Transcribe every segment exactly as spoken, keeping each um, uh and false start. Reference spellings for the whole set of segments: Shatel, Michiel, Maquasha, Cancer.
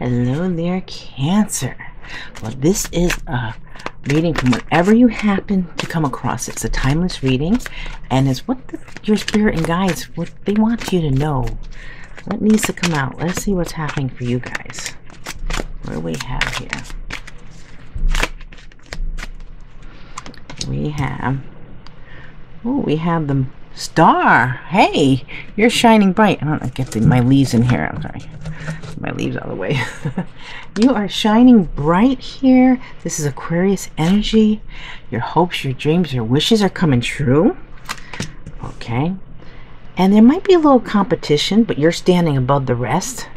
Hello there, Cancer. Well, this is a reading from wherever you happen to come across. It's a timeless reading, and it's what the, your spirit and guides, what they want you to know. What needs to come out? Let's see what's happening for you guys. What do we have here? We have... Oh, we have the star. Hey, you're shining bright. I don't know, I get the, my leaves in here. I'm sorry. My leaves out of the way. You are shining bright here. This is Aquarius energy. Your hopes, your dreams, your wishes are coming true. Okay. And there might be a little competition, but you're standing above the rest.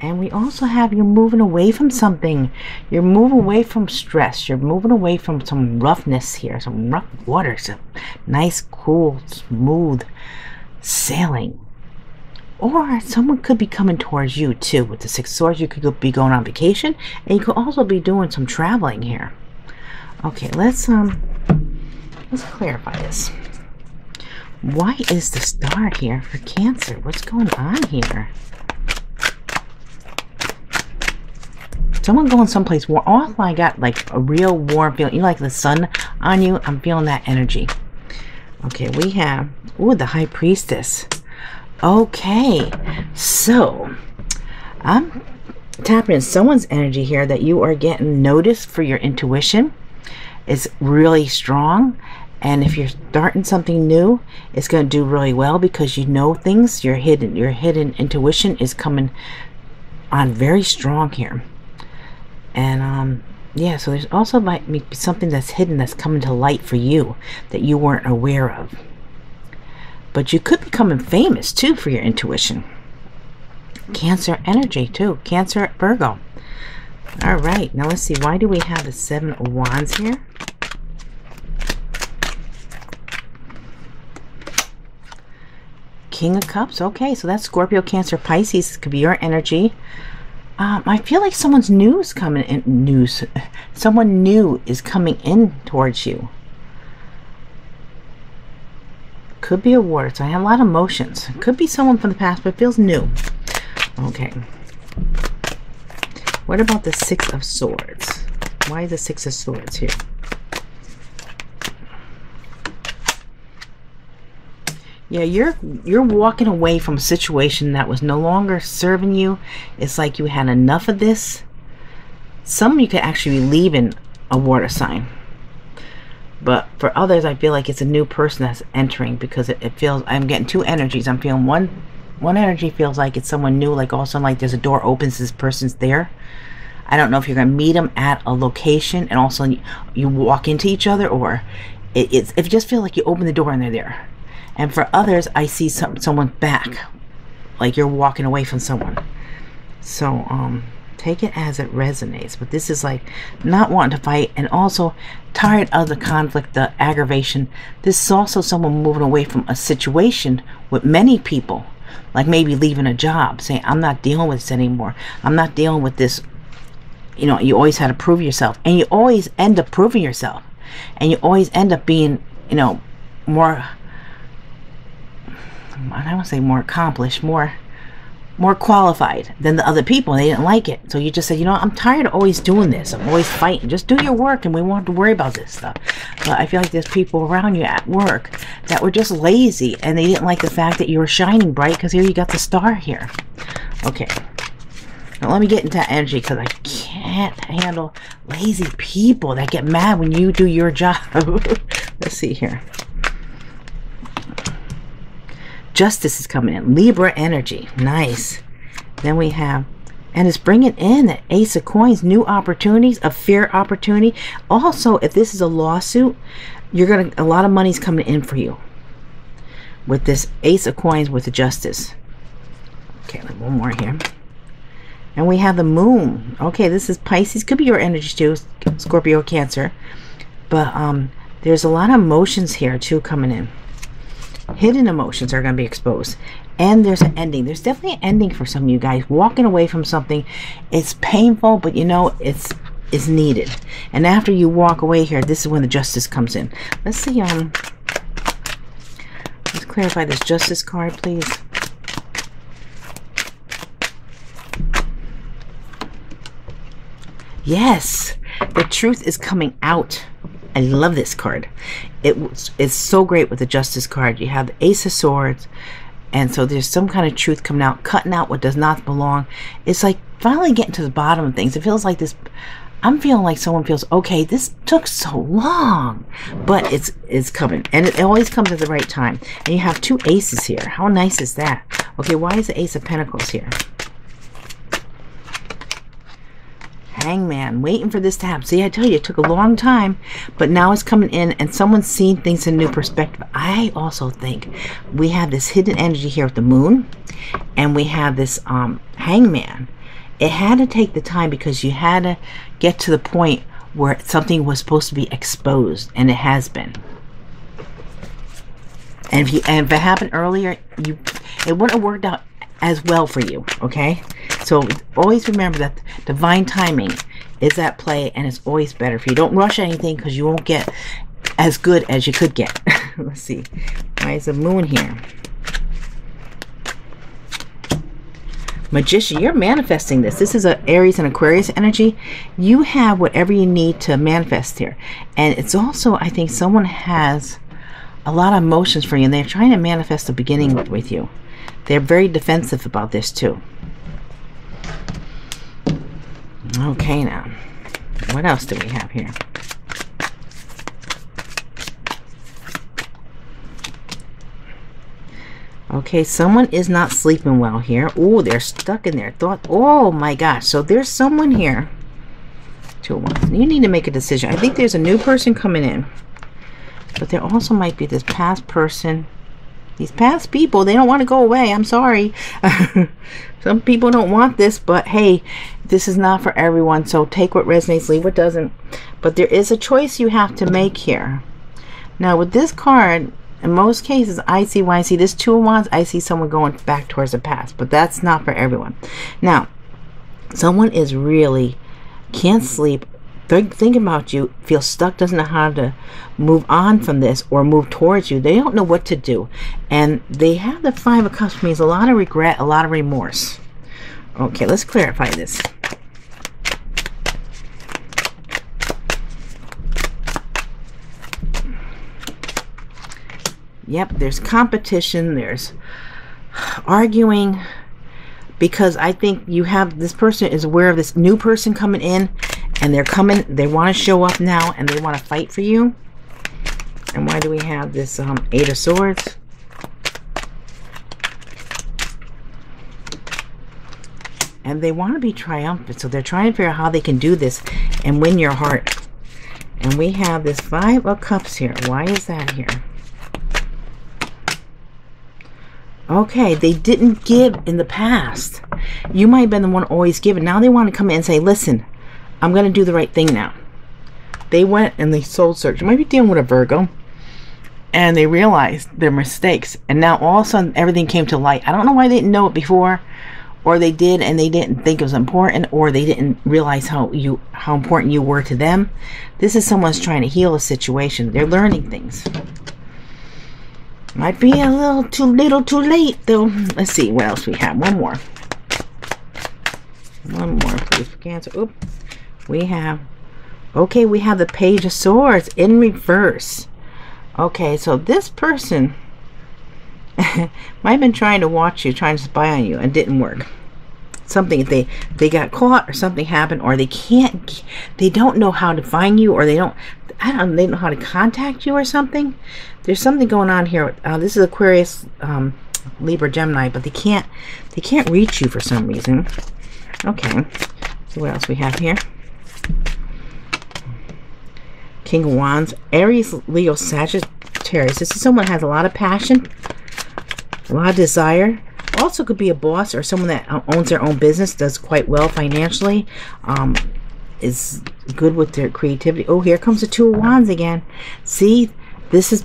And we also have you're moving away from something. You're moving away from stress. You're moving away from some roughness here, some rough water, some nice, cool, smooth sailing. Or someone could be coming towards you too. With the Six of Swords, you could be going on vacation, and you could also be doing some traveling here. Okay, let's um, let's clarify this. Why is the star here for Cancer? What's going on here? Someone going someplace warm. Oh, I got like a real warm feeling. You like the sun on you? I'm feeling that energy. Okay, we have ooh the High Priestess. Okay, so I'm tapping in someone's energy here that you are getting noticed for your intuition. It's really strong, and if you're starting something new, it's going to do really well because you know things. Your hidden, your hidden intuition is coming on very strong here, and um, yeah. So there's also might be something that's hidden that's coming to light for you that you weren't aware of. But you could be becoming famous too for your intuition. Cancer energy too. Cancer, Virgo. All right, now let's see. Why do we have the Seven of Wands here? King of Cups. Okay, so that's Scorpio, Cancer, Pisces. This could be your energy. Um, I feel like someone's news coming in. News. Someone new is coming in towards you. Could be awards. I have a lot of emotions. Could be someone from the past, but it feels new. Okay. What about the Six of Swords? Why the Six of Swords here? Yeah, you're you're walking away from a situation that was no longer serving you. It's like you had enough of this. Some you could actually be leaving a water sign. But for others, I feel like it's a new person that's entering because it, it feels, I'm getting two energies. I'm feeling one, one energy feels like it's someone new, like all of a sudden, like there's a door opens, this person's there. I don't know if you're going to meet them at a location and all of a sudden you, you walk into each other, or it, it's, it just feels like you open the door and they're there. And for others, I see some, someone back, like you're walking away from someone. So, um... take it as it resonates, but this is like not wanting to fight and also tired of the conflict, the aggravation. This is also someone moving away from a situation with many people, like maybe leaving a job, saying, I'm not dealing with this anymore. I'm not dealing with this. You know, you always had to prove yourself, and you always end up proving yourself, and you always end up being, you know, more, I don't want to say more accomplished, more more qualified than the other people, and they didn't like it. So you just said, you know, I'm tired of always doing this. I'm always fighting. Just do your work, and we won't have to worry about this stuff. But I feel like there's people around you at work that were just lazy, and they didn't like the fact that you were shining bright, because here you got the star here. Okay. Now let me get into energy, because I can't handle lazy people that get mad when you do your job. Let's see here. Justice is coming in. Libra energy. Nice. Then we have, and it's bringing in the Ace of Coins, new opportunities, a fair opportunity. Also, if this is a lawsuit, you're going to, a lot of money's coming in for you with this Ace of Coins with the Justice. Okay, one more here. And we have the Moon. Okay, this is Pisces. Could be your energy too, Scorpio, Cancer. But um, there's a lot of emotions here too coming in. Hidden emotions are going to be exposed, and there's an ending. There's definitely an ending for some of you guys walking away from something. It's painful, but you know it's it's needed. And after you walk away here, this is when the Justice comes in. Let's see. Um, let's clarify this Justice card, please. Yes, the truth is coming out. I love this card. It is so great with the Justice card. You have the Ace of Swords, and so there's some kind of truth coming out, cutting out what does not belong. It's like finally getting to the bottom of things. It feels like this. I'm feeling like someone feels, okay, this took so long, but it's it's coming, and it always comes at the right time. And you have two aces here. How nice is that? Okay, why is the Ace of Pentacles here? Hangman, waiting for this to happen. See, I tell you, it took a long time, but now it's coming in, and someone's seeing things in a new perspective. I also think we have this hidden energy here with the moon, and we have this um, hangman. It had to take the time because you had to get to the point where something was supposed to be exposed, and it has been. And if, you, and if it happened earlier, you it wouldn't have worked out as well for you, okay? So always remember that divine timing is at play, and it's always better for you. Don't rush anything because you won't get as good as you could get. Let's see. Why is the moon here? Magician, you're manifesting this. This is a Aries and Aquarius energy. You have whatever you need to manifest here. And it's also, I think, someone has a lot of emotions for you, and they're trying to manifest the beginning with, with you. They're very defensive about this too. Okay, now what else do we have here? Okay, someone is not sleeping well here. Oh, they're stuck in their thoughts. Oh my gosh, so there's someone here. Two ones. You need to make a decision. I think there's a new person coming in, but there also might be this past person. These past people, they don't want to go away. I'm sorry. Some people don't want this, but hey, this is not for everyone. So take what resonates, leave what doesn't. But there is a choice you have to make here. Now with this card, in most cases, I see why I see this Two of Wands. I see someone going back towards the past, but that's not for everyone. Now, someone is really can't sleep. They're thinking about you, feel stuck, doesn't know how to move on from this or move towards you. They don't know what to do. And they have the Five of Cups. Means a lot of regret, a lot of remorse. Okay, let's clarify this. Yep, there's competition, there's arguing, because I think you have this person is aware of this new person coming in, and they're coming, they want to show up now, and they want to fight for you. And why do we have this um, Eight of Swords? And they want to be triumphant, so they're trying to figure out how they can do this and win your heart. And we have this Five of Cups here. Why is that here? Okay, they didn't give in the past. You might have been the one always giving. Now they want to come in and say, listen, I'm going to do the right thing now. They went and they soul searched. You might be dealing with a Virgo, and they realized their mistakes, and now all of a sudden everything came to light. I don't know why they didn't know it before, or they did and they didn't think it was important, or they didn't realize how you how important you were to them. This is someone's trying to heal a situation. They're learning things. Might be a little too little too late though. Let's see what else we have. One more. One more, please, for Cancer. Oop. We have, okay, we have the Page of Swords in reverse. Okay, so this person might have been trying to watch you, trying to spy on you, and didn't work. Something, they they got caught, or something happened, or they can't, they don't know how to find you, or they don't, I don't, they don't know how to contact you or something. There's something going on here. Uh, this is Aquarius, um, Libra, Gemini, but they can't, they can't reach you for some reason. Okay, so what else we have here? King of Wands, Aries, Leo, Sagittarius. This is someone who has a lot of passion, a lot of desire. Also could be a boss or someone that owns their own business, does quite well financially, um, is good with their creativity. Oh, here comes the Two of Wands again. See, this is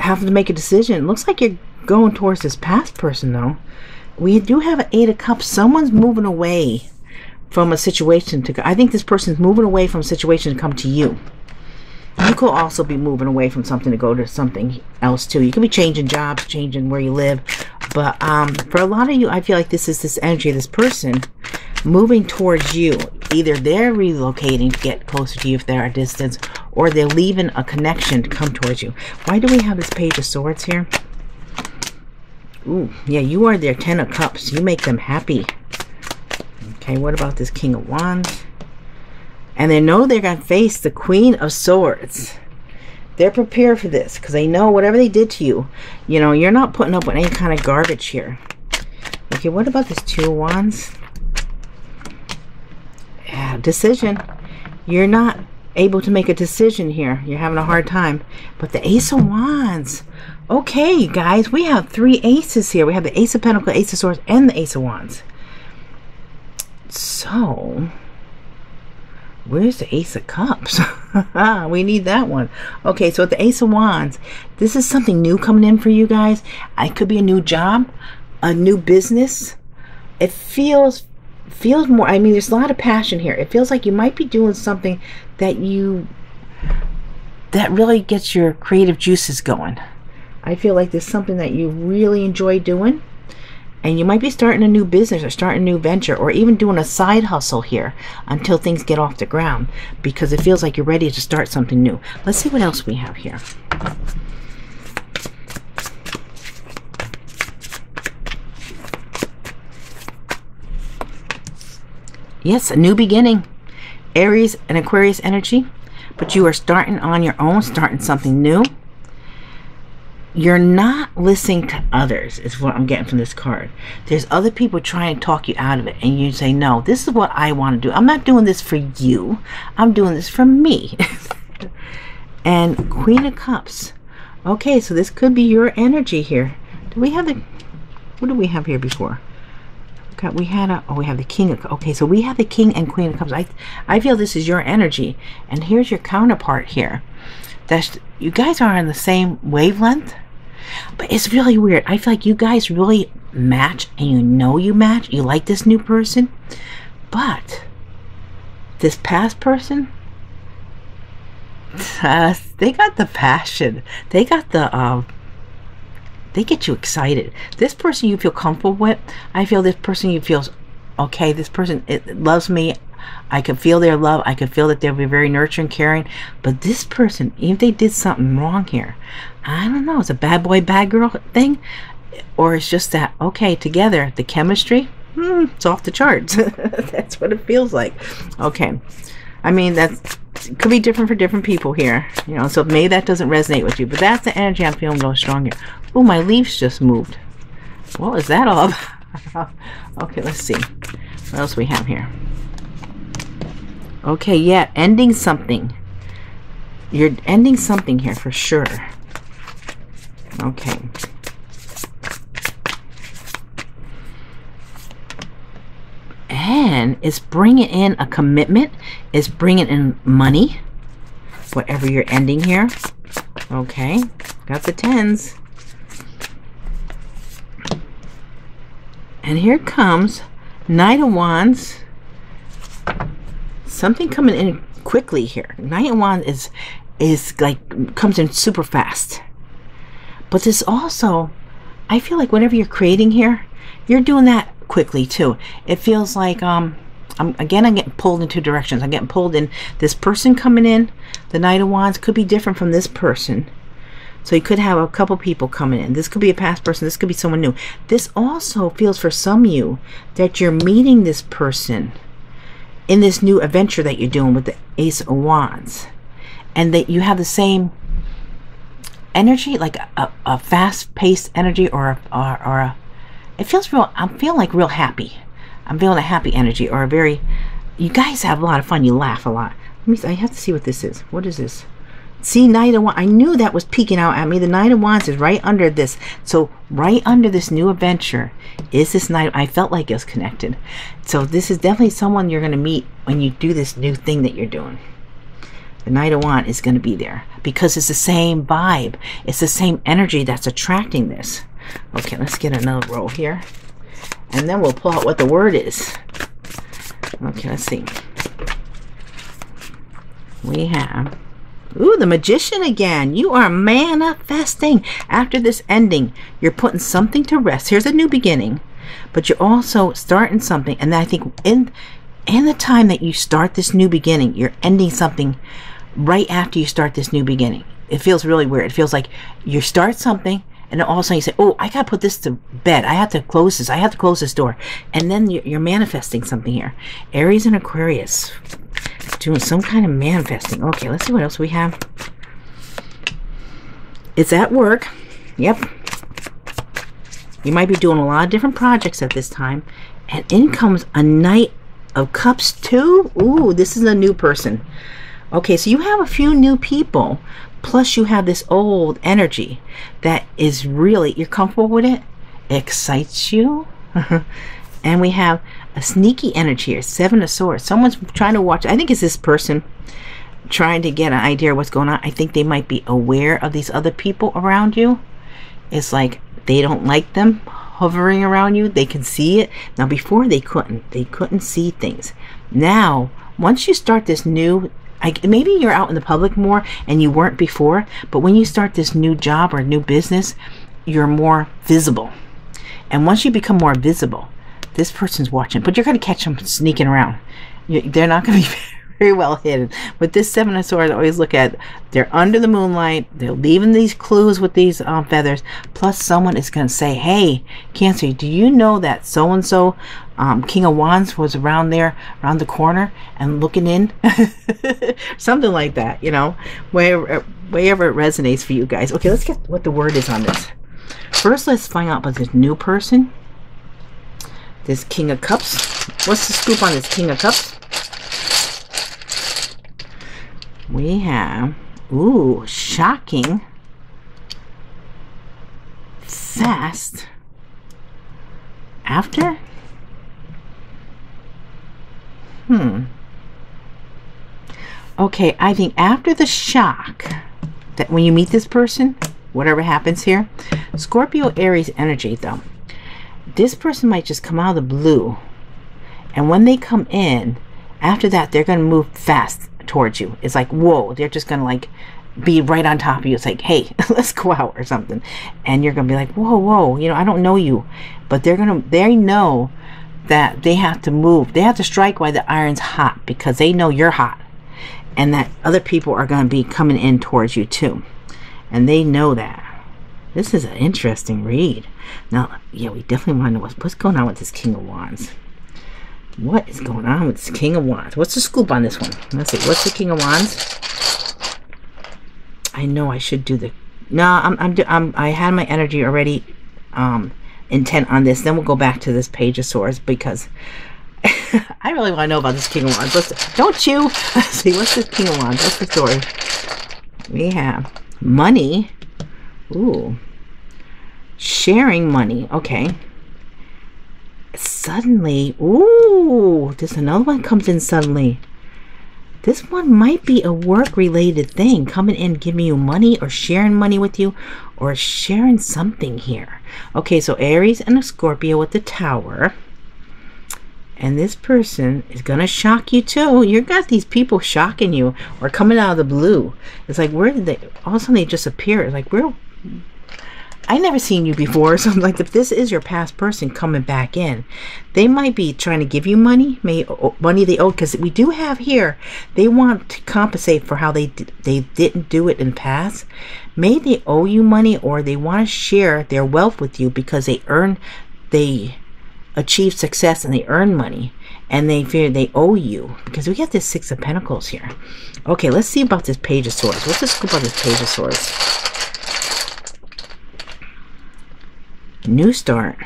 having to make a decision. It looks like you're going towards this past person, though. We do have an Eight of Cups. Someone's moving away from a situation to go. I think this person's moving away from a situation to come to you. You could also be moving away from something to go to something else too. You could be changing jobs, changing where you live. But um, for a lot of you, I feel like this is this energy of this person moving towards you. Either they're relocating to get closer to you if they're at a distance, or they're leaving a connection to come towards you. Why do we have this Page of Swords here? Ooh, yeah, you are their Ten of Cups. You make them happy. Okay, what about this King of Wands? And they know they're going to face the Queen of Swords. They're prepared for this because they know whatever they did to you, you know, you're not putting up with any kind of garbage here. Okay, what about this Two of Wands? Yeah, decision. You're not able to make a decision here. You're having a hard time. But the Ace of Wands. Okay, guys, we have three aces here. We have the Ace of Pentacles, Ace of Swords, and the Ace of Wands. So, where's the Ace of Cups? We need that one. Okay, so with the Ace of Wands, this is something new coming in for you guys. It could be a new job, a new business. It feels feels more, I mean, there's a lot of passion here. It feels like you might be doing something that you, that really gets your creative juices going. I feel like there's something that you really enjoy doing. And you might be starting a new business or starting a new venture or even doing a side hustle here until things get off the ground, because it feels like you're ready to start something new. Let's see what else we have here. Yes, a new beginning. Aries and Aquarius energy, but you are starting on your own, starting something new. You're not listening to others is what I'm getting from this card. There's other people trying to talk you out of it, and you say, no, this is what I want to do. I'm not doing this for you. I'm doing this for me. And Queen of Cups. Okay, so this could be your energy here. Do we have the, what do we have here before? Okay, we had a, oh, we have the King of, okay, so we have the King and Queen of Cups. I, I feel this is your energy, and here's your counterpart here. That's, you guys are on the same wavelength, but it's really weird. I feel like you guys really match, and you know you match. You like this new person, but this past person, uh, they got the passion. They got the, uh, they get you excited. This person you feel comfortable with. I feel this person you feel, okay, this person it loves me. I could feel their love. I could feel that they'll be very nurturing, caring. But this person, even if they did something wrong here, I don't know. It's a bad boy, bad girl thing. Or it's just that, okay, together, the chemistry, hmm, it's off the charts. That's what it feels like. Okay. I mean, that's could be different for different people here. You know, so maybe that doesn't resonate with you. But that's the energy I'm feeling going strong here. Oh, my leaves just moved. What is that all about? Okay, let's see. What else we have here? Okay, yeah, ending something. You're ending something here for sure. Okay. And it's bringing in a commitment. It's bringing in money. Whatever you're ending here. Okay, got the tens. And here comes Knight of Wands. Something coming in quickly here. Knight of Wands is, is like, comes in super fast. But this also, I feel like whatever you're creating here, you're doing that quickly too. It feels like, um, I'm, again, I'm getting pulled in two directions. I'm getting pulled in this person coming in. The Knight of Wands could be different from this person. So you could have a couple people coming in. This could be a past person. This could be someone new. This also feels for some of you that you're meeting this person in this new adventure that you're doing with the Ace of Wands, and that you have the same energy, like a, a fast-paced energy, or a, or, or a, it feels real. I'm feeling like real happy. I'm feeling a happy energy, or a very. You guys have a lot of fun. You laugh a lot. Let me. I have to see what this is. What is this? See, Knight of Wands. I knew that was peeking out at me. The Knight of Wands is right under this. So right under this new adventure is this Knight. I felt like it was connected. So this is definitely someone you're going to meet when you do this new thing that you're doing. The Knight of Wands is going to be there because it's the same vibe. It's the same energy that's attracting this. Okay, let's get another roll here. And then we'll pull out what the word is. Okay, let's see. We have... Ooh, the Magician again. You are manifesting. After this ending, you're putting something to rest. Here's a new beginning, but you're also starting something. And I think in and the time that you start this new beginning, you're ending something right after you start this new beginning. It feels really weird. It feels like you start something, and all of a sudden you say, oh, I got to put this to bed. I have to close this. I have to close this door. And then you're manifesting something here. Aries and Aquarius doing some kind of manifesting. Okay, let's see what else we have. It's at work. Yep. You might be doing a lot of different projects at this time. And in comes a Knight of Cups too. Ooh, this is a new person. Okay, so you have a few new people. Plus you have this old energy that is really, you're comfortable with it, excites you. And we have a sneaky energy here, Seven of Swords. Someone's trying to watch, I think it's this person trying to get an idea of what's going on. I think they might be aware of these other people around you. It's like they don't like them hovering around you. They can see it. Now before they couldn't, they couldn't see things. Now, once you start this new, I, maybe you're out in the public more and you weren't before, but when you start this new job or new business, you're more visible. And once you become more visible, this person's watching, but you're going to catch them sneaking around. You, they're not going to be very well hidden. But this Seven of Swords, I always look at, they're under the moonlight, they're leaving these clues with these um, feathers, plus someone is going to say, hey, Cancer, do you know that so-and-so um, King of Wands was around there, around the corner, and looking in? Something like that, you know, wherever, wherever it resonates for you guys. Okay, let's get what the word is on this. First, let's find out about this new person, this King of Cups. What's the scoop on this King of Cups? We have, ooh, shocking, fast, after, hmm, okay, I think after the shock, that when you meet this person, whatever happens here, Scorpio Aries energy though, this person might just come out of the blue, and when they come in, after that, they're going to move fast towards you. It's like, whoa, they're just gonna like be right on top of you. It's like, hey, let's go out or something, and you're gonna be like, whoa, whoa, you know, I don't know you, but they're gonna, they know that they have to move, they have to strike while the iron's hot, because they know you're hot and that other people are gonna be coming in towards you too, and they know that. This is an interesting read. Now, yeah, we definitely want to know what's, what's going on with this King of Wands. What is going on with this King of Wands? What's the scoop on this one? Let's see. What's the King of Wands? I know I should do the... No, I'm, I'm, I'm, I had my energy already um, intent on this. Then we'll go back to this Page of Swords, because I really want to know about this King of Wands. Let's, don't you? Let's see. What's this King of Wands? What's the story? We have money. Ooh. Sharing money. Okay. Suddenly, ooh, this another one comes in suddenly. This one might be a work-related thing, coming in, giving you money, or sharing money with you, or sharing something here. Okay, so Aries and a Scorpio with the Tower, and this person is gonna shock you too. You got these people shocking you, or coming out of the blue. It's like, where did they? All of a sudden, they just appear. It's like, where? I never seen you before, so I'm like, if this is your past person coming back in, they might be trying to give you money, may money they owe, because we do have here, they want to compensate for how they did, they didn't do it in the past. May they owe you money, or they want to share their wealth with you because they earned, they achieved success and they earned money, and they fear they owe you, because we got this Six of Pentacles here. Okay, let's see about this Page of Swords. What's the scoop on this Page of Swords? New start,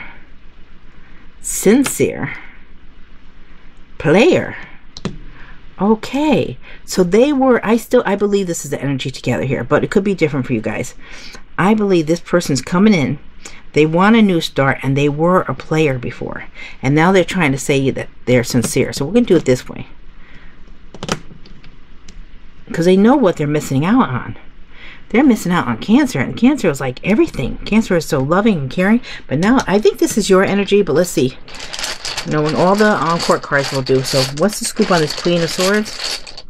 sincere, player. Okay, so they were, I still, I believe this is the energy together here, but it could be different for you guys. I believe this person's coming in, they want a new start, and they were a player before, and now they're trying to say that they're sincere. So we're gonna do it this way, because they know what they're missing out on. They're missing out on Cancer, and Cancer was like everything. Cancer is so loving and caring, but now I think this is your energy, but let's see. You know, when all the um, court cards will do. So what's the scoop on this Queen of Swords?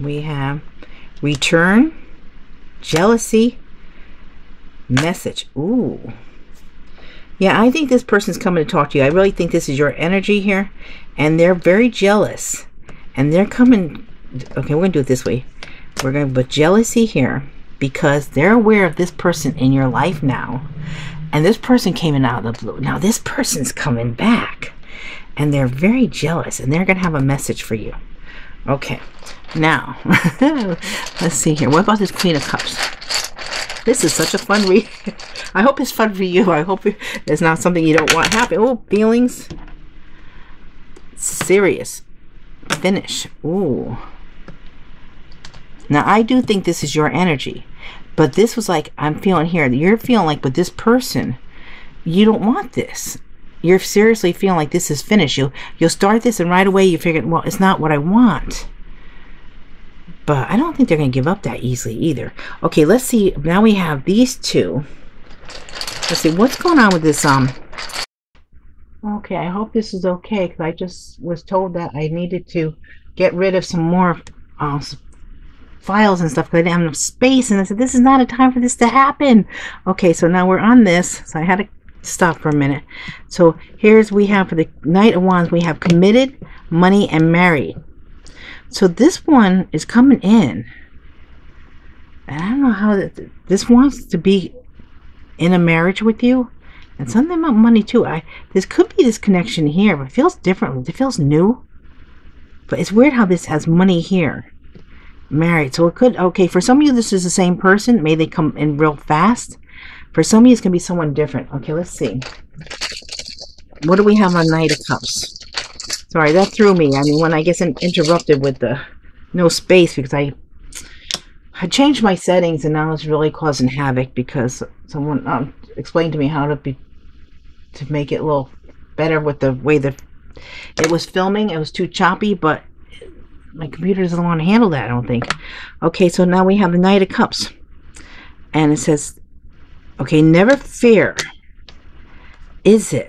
We have return, jealousy, message. Ooh. Yeah, I think this person's coming to talk to you. I really think this is your energy here, and they're very jealous, and they're coming. Okay, we're gonna do it this way. We're gonna put jealousy here because they're aware of this person in your life now, and this person came in out of the blue. Now this person's coming back, and they're very jealous, and they're gonna have a message for you. Okay, now let's see here. What about this Queen of Cups? This is such a fun read. I hope it's fun for you. I hope it's not something you don't want happen. Oh, feelings. Serious. Finish. Ooh. Now, I do think this is your energy. But this was like, I'm feeling here. You're feeling like, but this person, you don't want this. You're seriously feeling like this is finished. You, you'll start this and right away you figure, well, it's not what I want. But I don't think they're going to give up that easily either. Okay, let's see. Now we have these two. Let's see. What's going on with this? Um. Okay, I hope this is okay because I just was told that I needed to get rid of some more uh, files and stuff because I didn't have enough space. And I said, this is not a time for this to happen. Okay, so now we're on this. So I had to stop for a minute. So here's we have for the Knight of Wands. We have committed, money, and married. So this one is coming in, and I don't know how that, this wants to be in a marriage with you, and something about money too. I this could be this connection here, but it feels different. It feels new, but it's weird how this has money here, married. So it could okay for some of you this is the same person. May they come in real fast. For some of you it's gonna be someone different. Okay, let's see. What do we have on Knight of Cups? Sorry, that threw me. I mean, when I get interrupted with the no space because I I changed my settings and now it's really causing havoc because someone um, explained to me how to be to make it a little better with the way that it was filming. It was too choppy, but my computer doesn't want to handle that, I don't think. Okay, so now we have the Knight of Cups. And it says, okay, never fear. Is it?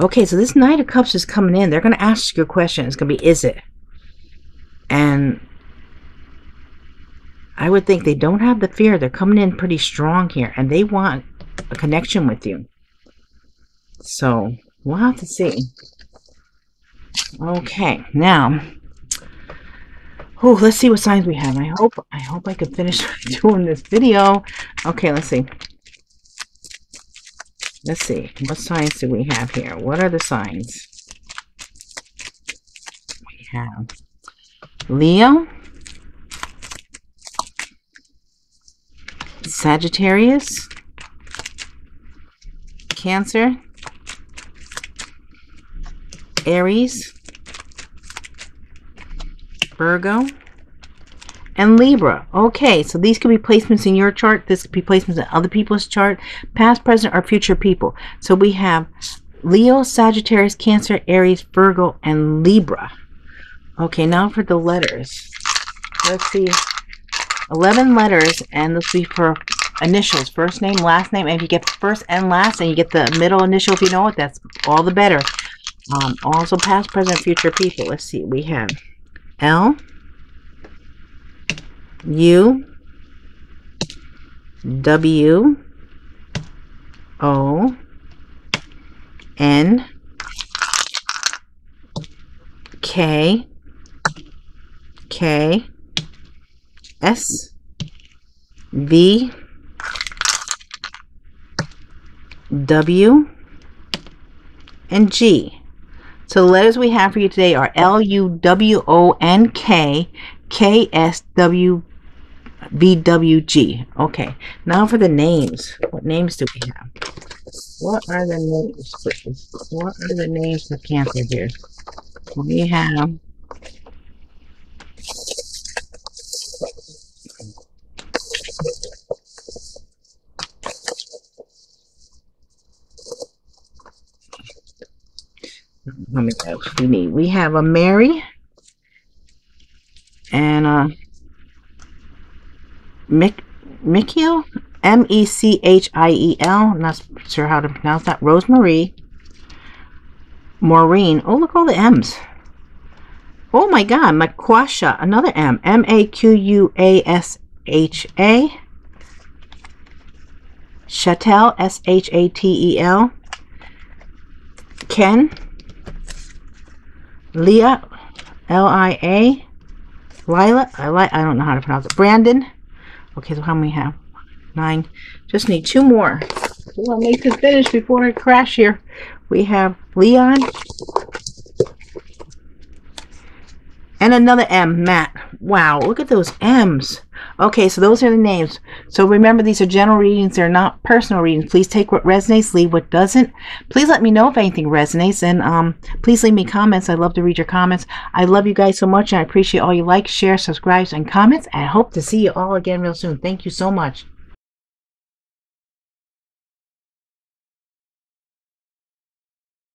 Okay, so this Knight of Cups is coming in. They're going to ask you a question. It's going to be, is it? And I would think they don't have the fear. They're coming in pretty strong here, and they want a connection with you. So we'll have to see. Okay, now, oh, let's see what signs we have. I hope I hope I could finish doing this video. Okay, let's see. Let's see. What signs do we have here? What are the signs? We have Leo, Sagittarius, Cancer, Aries, Virgo, and Libra. Okay, so these could be placements in your chart. This could be placements in other people's chart, past, present, or future people. So we have Leo, Sagittarius, Cancer, Aries, Virgo, and Libra. Okay, now for the letters. Let's see. eleven letters, and this will be for initials. First name, last name. And if you get first and last, and you get the middle initial, if you know it, that's all the better. Um, also past, present, future people. Let's see. We have L, U, W, O, N, K, K, S, V, W, and G. So the letters we have for you today are L, U, W, O, N, K, K, S, W, V W G. Okay, now for the names. What names do we have? What are the names? Please? What are the names for Cancer here? We have Let me know what we need. We have a Mary and a Mick, Michiel, M E C H I E L, not sure how to pronounce that, Rosemarie, Maureen, oh look all the M's, oh my god, Maquasha, another M, M A Q U A S H A, Shatel, S H A T E L, Ken, Leah, L I A, Lila, I, li I don't know how to pronounce it, Brandon. Okay, so how many have? Nine. Just need two more. I'll make this finish before I crash here. We have Leon and another M, Matt. Wow, look at those M's. Okay, so those are the names. So remember, these are general readings. They're not personal readings. Please take what resonates, leave what doesn't. Please let me know if anything resonates, and um, please leave me comments. I love to read your comments. I love you guys so much, and I appreciate all you likes, shares, subscribes, and comments. I hope to see you all again real soon. Thank you so much.